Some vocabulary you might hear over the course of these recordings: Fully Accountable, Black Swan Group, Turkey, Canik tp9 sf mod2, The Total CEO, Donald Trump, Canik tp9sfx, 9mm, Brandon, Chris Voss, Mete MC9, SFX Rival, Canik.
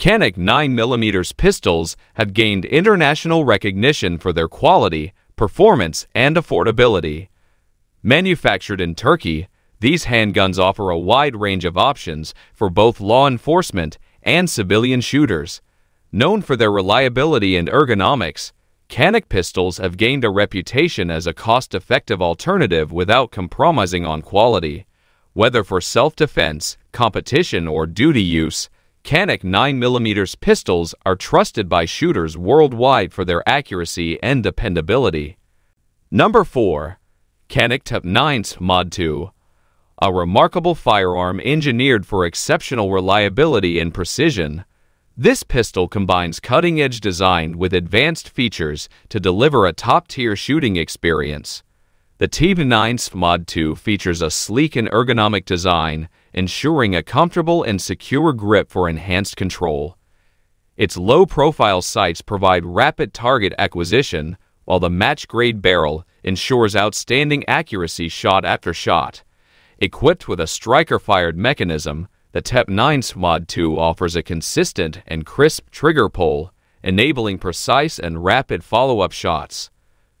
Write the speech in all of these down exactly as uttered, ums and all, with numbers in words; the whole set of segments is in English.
Canik nine millimeter pistols have gained international recognition for their quality, performance, and affordability. Manufactured in Turkey, these handguns offer a wide range of options for both law enforcement and civilian shooters. Known for their reliability and ergonomics, Canik pistols have gained a reputation as a cost-effective alternative without compromising on quality. Whether for self-defense, competition, or duty use, Canik nine millimeter pistols are trusted by shooters worldwide for their accuracy and dependability. Number four. Canik T P nine Mod two. A remarkable firearm engineered for exceptional reliability and precision, this pistol combines cutting-edge design with advanced features to deliver a top-tier shooting experience. The T P nine Mod two features a sleek and ergonomic design, ensuring a comfortable and secure grip for enhanced control. Its low-profile sights provide rapid target acquisition, while the match-grade barrel ensures outstanding accuracy shot after shot. Equipped with a striker-fired mechanism, the T P nine Mod two offers a consistent and crisp trigger pull, enabling precise and rapid follow-up shots.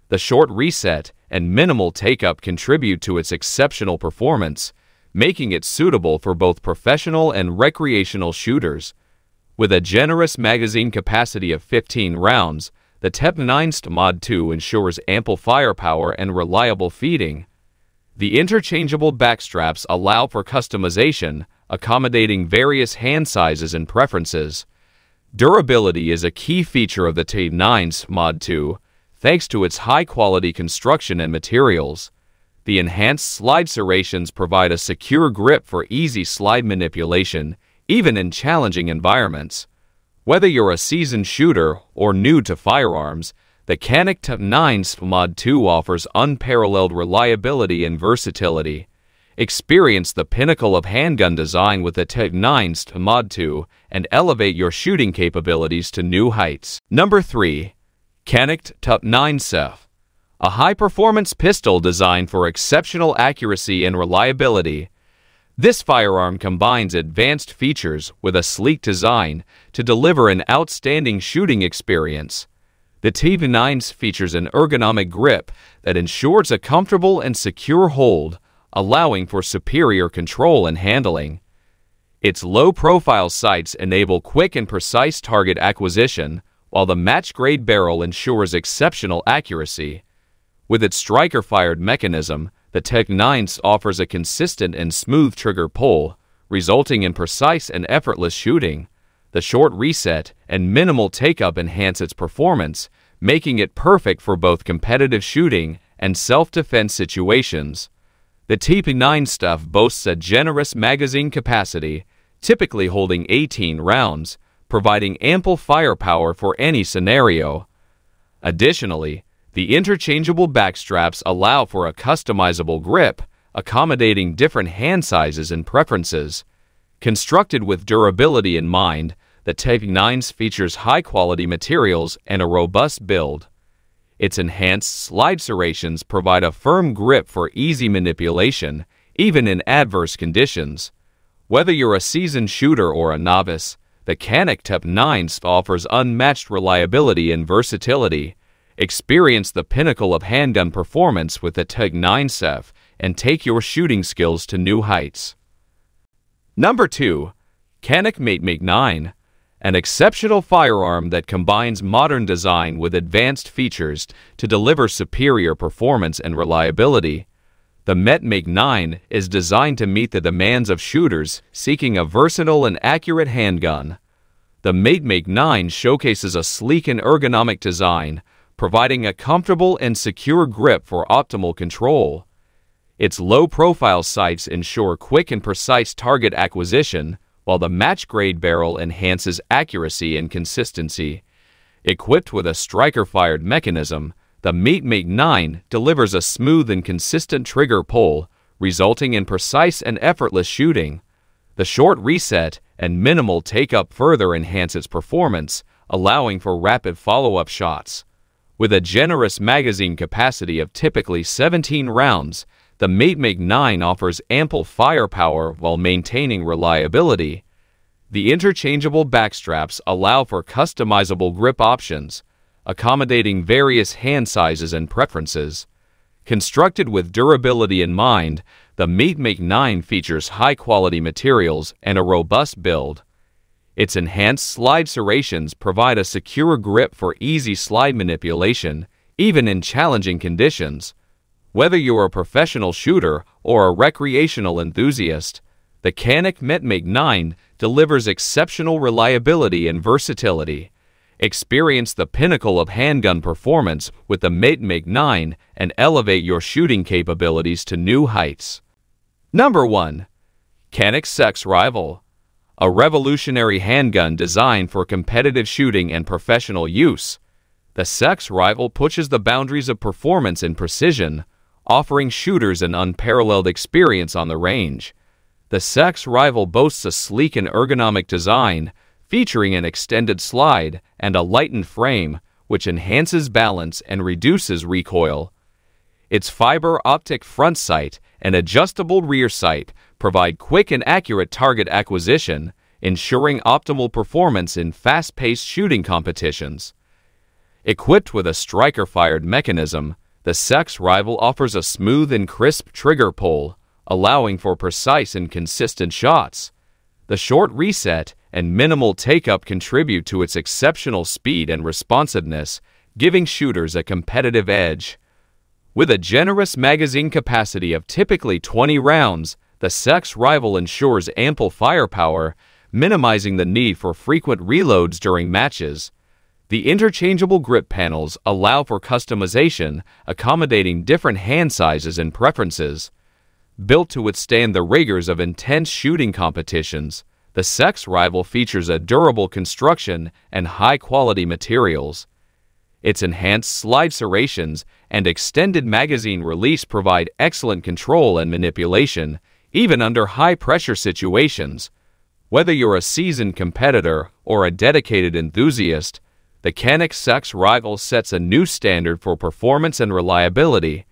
The short reset and minimal take-up contribute to its exceptional performance, making it suitable for both professional and recreational shooters. With a generous magazine capacity of fifteen rounds, the T P nine Mod two ensures ample firepower and reliable feeding. The interchangeable backstraps allow for customization, accommodating various hand sizes and preferences. Durability is a key feature of the T P nine Mod two, thanks to its high-quality construction and materials. The enhanced slide serrations provide a secure grip for easy slide manipulation, even in challenging environments. Whether you're a seasoned shooter or new to firearms, the Canik T P nine Mod two offers unparalleled reliability and versatility. Experience the pinnacle of handgun design with the T P nine Mod two and elevate your shooting capabilities to new heights. Number three. Canik T P nine S F, a high-performance pistol designed for exceptional accuracy and reliability. This firearm combines advanced features with a sleek design to deliver an outstanding shooting experience. The T P nine features an ergonomic grip that ensures a comfortable and secure hold, allowing for superior control and handling. Its low-profile sights enable quick and precise target acquisition, while the match-grade barrel ensures exceptional accuracy. With its striker-fired mechanism, the T P nine offers a consistent and smooth trigger pull, resulting in precise and effortless shooting. The short reset and minimal take-up enhance its performance, making it perfect for both competitive shooting and self-defense situations. The T P nine S F boasts a generous magazine capacity, typically holding eighteen rounds, providing ample firepower for any scenario. Additionally, the interchangeable backstraps allow for a customizable grip, accommodating different hand sizes and preferences. Constructed with durability in mind, the T P nine features high-quality materials and a robust build. Its enhanced slide serrations provide a firm grip for easy manipulation, even in adverse conditions. Whether you're a seasoned shooter or a novice, the Canik T P nine offers unmatched reliability and versatility. Experience the pinnacle of handgun performance with the T P nine S F and take your shooting skills to new heights. Number two. Canik Mete M C nine, an exceptional firearm that combines modern design with advanced features to deliver superior performance and reliability. The Mete M C nine is designed to meet the demands of shooters seeking a versatile and accurate handgun. The Mete M C nine showcases a sleek and ergonomic design, providing a comfortable and secure grip for optimal control. Its low-profile sights ensure quick and precise target acquisition, while the match-grade barrel enhances accuracy and consistency. Equipped with a striker-fired mechanism, the Mete M C nine delivers a smooth and consistent trigger pull, resulting in precise and effortless shooting. The short reset and minimal take-up further enhance its performance, allowing for rapid follow-up shots. With a generous magazine capacity of typically seventeen rounds, the Mete M C nine offers ample firepower while maintaining reliability. The interchangeable backstraps allow for customizable grip options, accommodating various hand sizes and preferences. Constructed with durability in mind, the Mete M C nine features high-quality materials and a robust build. Its enhanced slide serrations provide a secure grip for easy slide manipulation, even in challenging conditions. Whether you're a professional shooter or a recreational enthusiast, the Canik Mete M C nine delivers exceptional reliability and versatility. Experience the pinnacle of handgun performance with the Mete M C nine and elevate your shooting capabilities to new heights. Number one. Canik S F X Rival. A revolutionary handgun designed for competitive shooting and professional use, the S F X Rival pushes the boundaries of performance and precision, offering shooters an unparalleled experience on the range. The S F X Rival boasts a sleek and ergonomic design, featuring an extended slide and a lightened frame, which enhances balance and reduces recoil. Its fiber optic front sight and adjustable rear sight provide quick and accurate target acquisition, ensuring optimal performance in fast-paced shooting competitions. Equipped with a striker-fired mechanism, the S F X Rival offers a smooth and crisp trigger pull, allowing for precise and consistent shots. The short reset and minimal take-up contribute to its exceptional speed and responsiveness, giving shooters a competitive edge. With a generous magazine capacity of typically twenty rounds, the S F X Rival ensures ample firepower, minimizing the need for frequent reloads during matches. The interchangeable grip panels allow for customization, accommodating different hand sizes and preferences. Built to withstand the rigors of intense shooting competitions, the S F X Rival features a durable construction and high-quality materials. Its enhanced slide serrations and extended magazine release provide excellent control and manipulation, even under high-pressure situations. Whether you're a seasoned competitor or a dedicated enthusiast, the Canik S F X Rival sets a new standard for performance and reliability.